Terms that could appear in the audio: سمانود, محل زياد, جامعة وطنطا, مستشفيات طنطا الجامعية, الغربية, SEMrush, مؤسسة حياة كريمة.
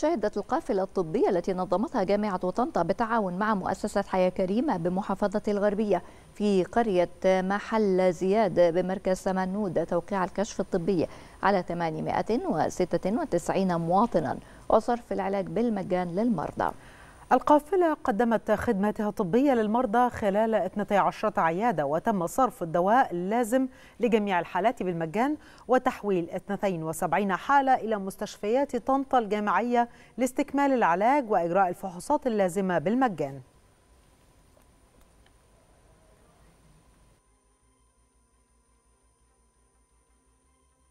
شهدت القافلة الطبية التي نظمتها جامعة وطنطا بالتعاون مع مؤسسة حياة كريمة بمحافظة الغربية في قرية محل زياد بمركز سمانود توقيع الكشف الطبي على 896 مواطنا وصرف العلاج بالمجان للمرضى. القافلة قدمت خدماتها الطبية للمرضى خلال 12 عيادة، وتم صرف الدواء اللازم لجميع الحالات بالمجان وتحويل 72 حالة إلى مستشفيات طنطا الجامعية لاستكمال العلاج وإجراء الفحوصات اللازمة بالمجان.